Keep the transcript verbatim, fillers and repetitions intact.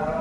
Now